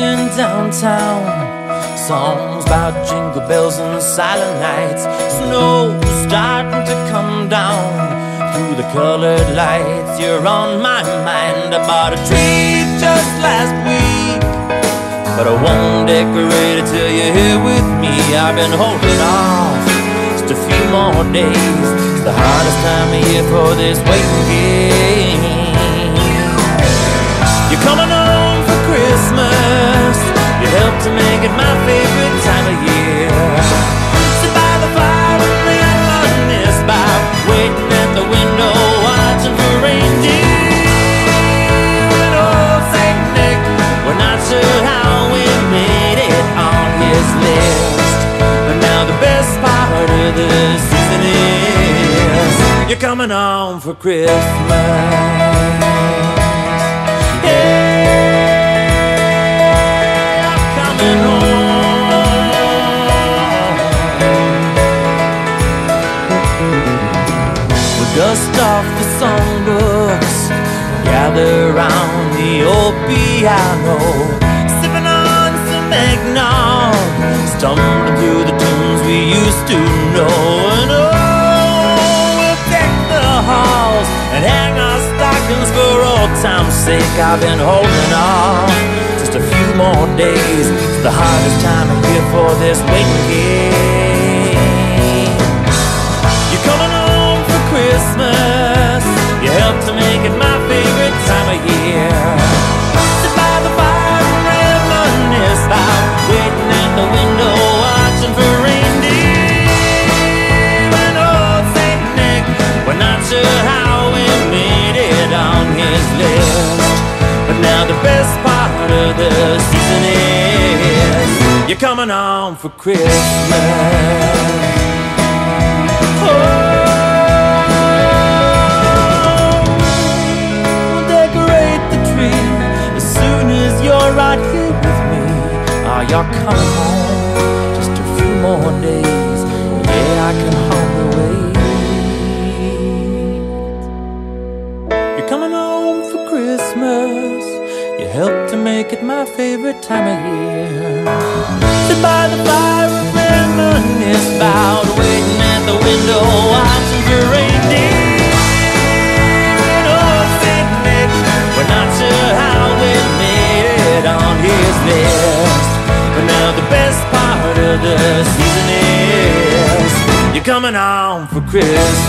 singing downtown, songs about jingle bells and silent nights. Snow starting to come down through the colored lights. You're on my mind. I bought a tree just last week, but I won't decorate it till you're here with me. I've been holding off just a few more days. It's the hardest time of year for this waiting game. You're coming home for Christmas. You helped to make it my favorite time of year. Sit by the fire and lay out loneliness by waiting at the window, watching for reindeer and old Saint Nick. We're not sure how we made it on his list, but now the best part of the season is you're coming home for Christmas. Dust off the songbooks, gather round the old piano, sipping on some eggnog, stumbling through the tunes we used to know. And oh, we'll deck the halls and hang our stockings for old time's sake. I've been holding on just a few more days. It's the hardest time of year for this waiting game. You're coming on Christmas, you helped to make it my favorite time of year. Sit by the fire and reminisce about waiting at the window, watching for reindeer and old Saint Nick. We're not sure how we made it on his list, but now the best part of the season is you're coming home for Christmas. You're coming home just a few more days. Yeah, I can hardly wait. You're coming home for Christmas. You helped to make it my favorite time of year. Sit by the fire and reminisce about waiting at the window, watching for reindeer and old Saint Nick. We're not sure how we made it on his list, but now the best part of the season is you're coming home for Christmas.